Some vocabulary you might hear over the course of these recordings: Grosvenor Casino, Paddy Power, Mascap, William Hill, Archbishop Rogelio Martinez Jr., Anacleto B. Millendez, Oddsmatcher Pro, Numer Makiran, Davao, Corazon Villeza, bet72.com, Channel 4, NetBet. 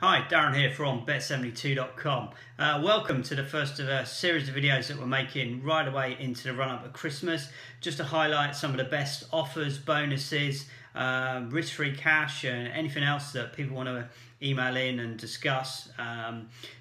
Hi, Darren here from bet72.com. Welcome to the first of a series of videos that we're making right away into the run-up of Christmas, just to highlight some of the best offers, bonuses, risk-free cash and anything else that people want to email in and discuss,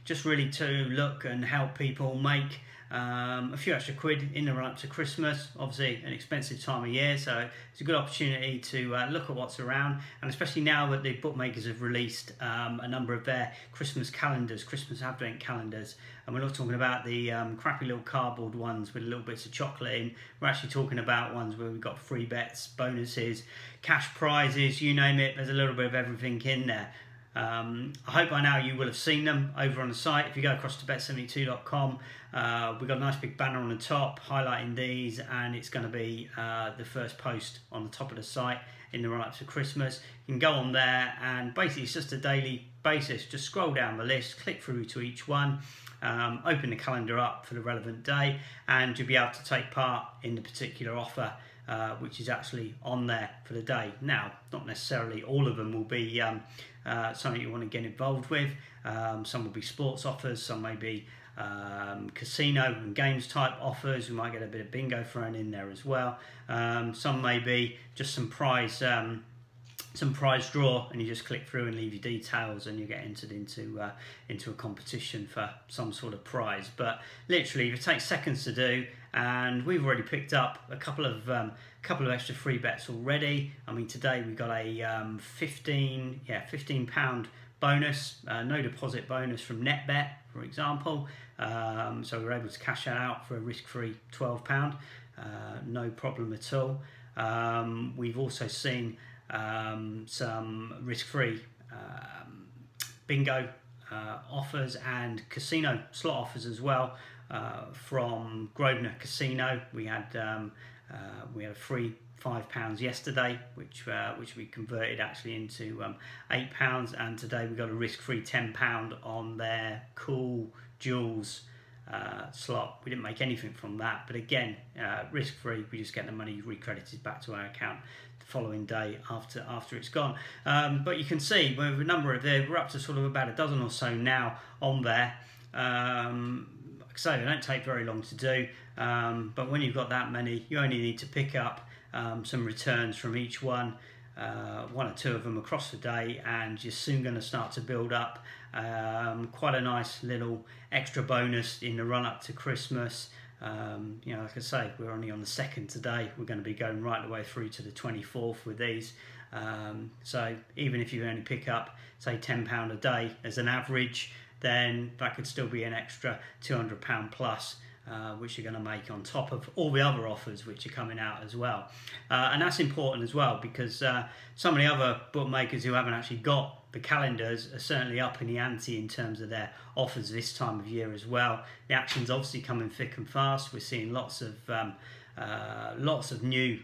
just really to look and help people make a few extra quid in the run-up to Christmas. Obviously an expensive time of year, so it's a good opportunity to look at what's around, and especially now that the bookmakers have released a number of their Christmas calendars, Christmas advent calendars, and we're not talking about the crappy little cardboard ones with little bits of chocolate in. We're actually talking about ones where we've got free bets, bonuses, cash prizes, you name it. There's a little bit of everything in there. I hope by now you will have seen them over on the site. If you go across to bet72.com, we've got a nice big banner on the top highlighting these, and it's going to be the first post on the top of the site in the run-up to Christmas. You can go on there, and basically it's just a daily basis. Just scroll down the list, click through to each one, open the calendar up for the relevant day, and you'll be able to take part in the particular offer which is actually on there for the day. Now, not necessarily all of them will be something you want to get involved with. Some will be sports offers, some may be casino and games type offers. We might get a bit of bingo thrown in there as well. Some may be just some prize draw, and you just click through and leave your details, and you get entered into a competition for some sort of prize. But literally it takes seconds to do, and we've already picked up a couple of extra free bets already. I mean, today we got a £15 bonus, no deposit bonus from NetBet, for example. So we were able to cash that out for a risk-free £12, no problem at all. We've also seen some risk-free bingo offers and casino slot offers as well. From Grosvenor Casino, we had a free £5 yesterday, which we converted actually into £8, and today we got a risk-free £10 on their Cool Jewels slot. We didn't make anything from that, but again, risk-free. We just get the money recredited back to our account the following day after it's gone. But you can see we have a number of there. We're up to sort of about a dozen or so now on there. Like I say, they don't take very long to do, but when you've got that many, you only need to pick up some returns from each one, one or two of them across the day, and you're soon going to start to build up quite a nice little extra bonus in the run-up to Christmas. You know, like I say, we're only on the 2nd today. We're going to be going right the way through to the 24th with these. So even if you only pick up, say, £10 a day as an average, then that could still be an extra £200 plus, which you're going to make on top of all the other offers which are coming out as well. And that's important as well, because some of the other bookmakers who haven't actually got the calendars are certainly up in the ante in terms of their offers this time of year as well. The action's obviously coming thick and fast. We're seeing lots of new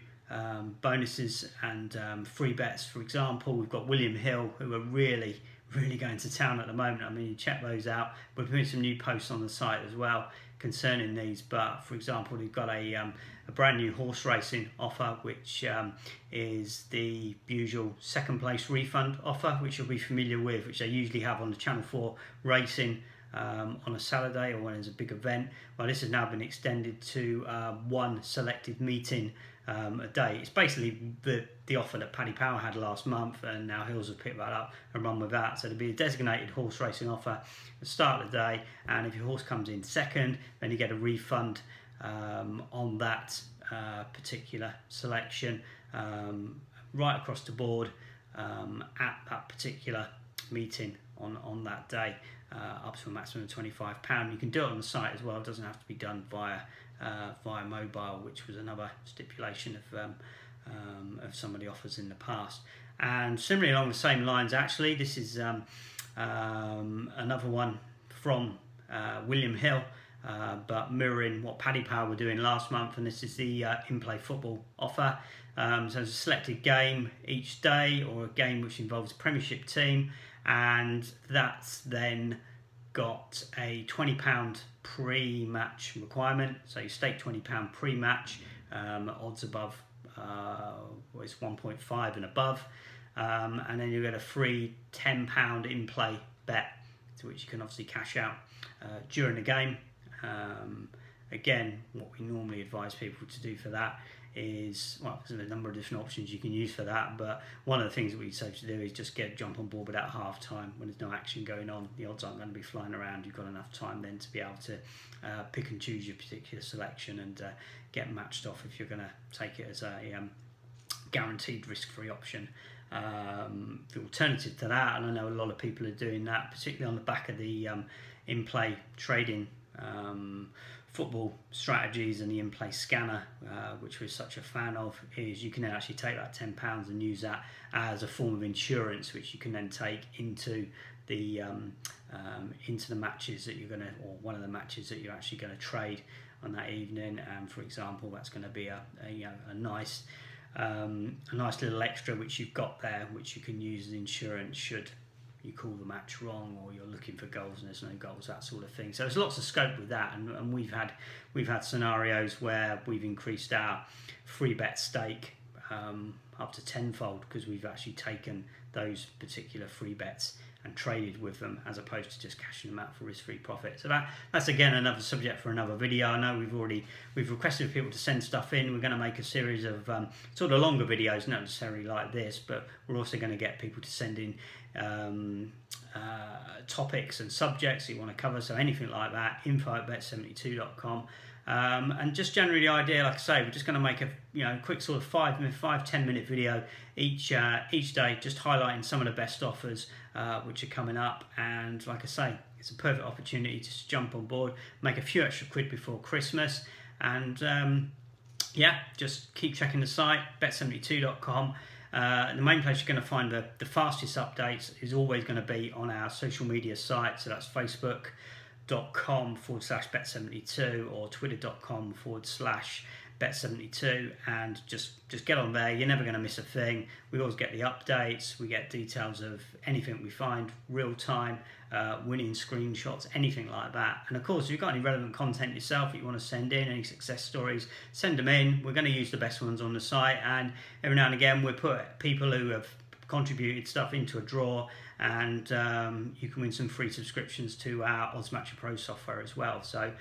bonuses and free bets. For example, we've got William Hill, who are really going to town at the moment. I mean, you check those out. We're putting some new posts on the site as well concerning these, but for example, they've got a brand new horse racing offer, which is the usual second place refund offer, which you'll be familiar with, which they usually have on the Channel 4 racing on a Saturday or when there's a big event. Well, this has now been extended to one selected meeting a day. It's basically the offer that Paddy Power had last month, and now Hills have picked that up and run with that. So there'll be a designated horse racing offer at the start of the day, and if your horse comes in second, then you get a refund on that particular selection right across the board at that particular meeting on that day, up to a maximum of £25. You can do it on the site as well. It doesn't have to be done via mobile, which was another stipulation of some of the offers in the past. And similarly along the same lines, actually, this is another one from William Hill, but mirroring what Paddy Power were doing last month, and this is the in-play football offer. So it's a selected game each day, or a game which involves a premiership team, and that's then got a £20 pre-match requirement. So you stake £20 pre-match, odds above, well, it's 1.5 and above, and then you get a free £10 in-play bet, to which you can obviously cash out during the game. Again, what we normally advise people to do for that is, well, there's a number of different options you can use for that, but one of the things that we say to do is just jump on board without half time when there's no action going on. The odds aren't going to be flying around. You've got enough time then to be able to pick and choose your particular selection and get matched off if you're going to take it as a guaranteed risk-free option. The alternative to that, and I know a lot of people are doing that, particularly on the back of the in-play trading football strategies and the in-play scanner, which we're such a fan of, is you can actually take that £10 and use that as a form of insurance, which you can then take into the matches that you're going to, or one of the matches that you're actually going to trade on that evening. And for example, that's going to be a nice little extra which you've got there, which you can use as insurance should you call the match wrong, or you're looking for goals and there's no goals, that sort of thing. So there's lots of scope with that, and we've had scenarios where we've increased our free bet stake up to tenfold, because we've actually taken those particular free bets and traded with them, as opposed to just cashing them out for risk-free profit. So that's again another subject for another video. I know we've requested people to send stuff in. We're going to make a series of sort of longer videos, not necessarily like this, but we're also going to get people to send in topics and subjects that you want to cover. So anything like that, info@bet72.com. And just generally the idea, like I say, we're just going to make a quick sort of 5-10 minute video each day, just highlighting some of the best offers which are coming up. And like I say, it's a perfect opportunity to just jump on board, make a few extra quid before Christmas, and yeah, just keep checking the site, bet72.com. The main place you're going to find the fastest updates is always going to be on our social media site, so that's facebook.com/bet72 or twitter.com/bet72, and just get on there. You're never going to miss a thing. We always get the updates, we get details of anything we find real time, winning screenshots, anything like that. And of course, if you've got any relevant content yourself that you want to send in, any success stories, send them in. We're going to use the best ones on the site, and every now and again we put people who have contributed stuff into a draw, and you can win some free subscriptions to our Oddsmatcher Pro software as well. So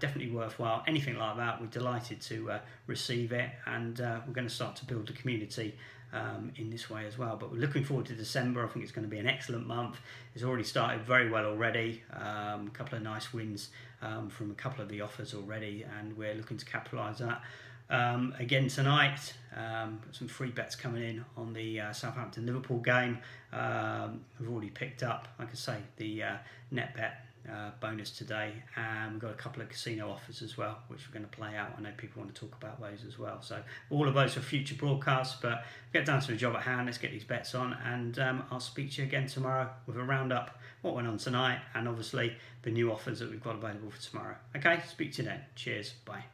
definitely worthwhile. Anything like that, we're delighted to receive it, and we're going to start to build a community in this way as well. But we're looking forward to December. I think it's going to be an excellent month. It's already started very well already. A couple of nice wins from a couple of the offers already, and we're looking to capitalise that. Again tonight, got some free bets coming in on the Southampton-Liverpool game. We've already picked up, like I say, the NetBet bonus today, and we've got a couple of casino offers as well, which we're going to play out. I know people want to talk about those as well. So all of those are future broadcasts, but get down to the job at hand. Let's get these bets on, and I'll speak to you again tomorrow with a roundup, what went on tonight, and obviously the new offers that we've got available for tomorrow. Okay, speak to you then. Cheers, bye.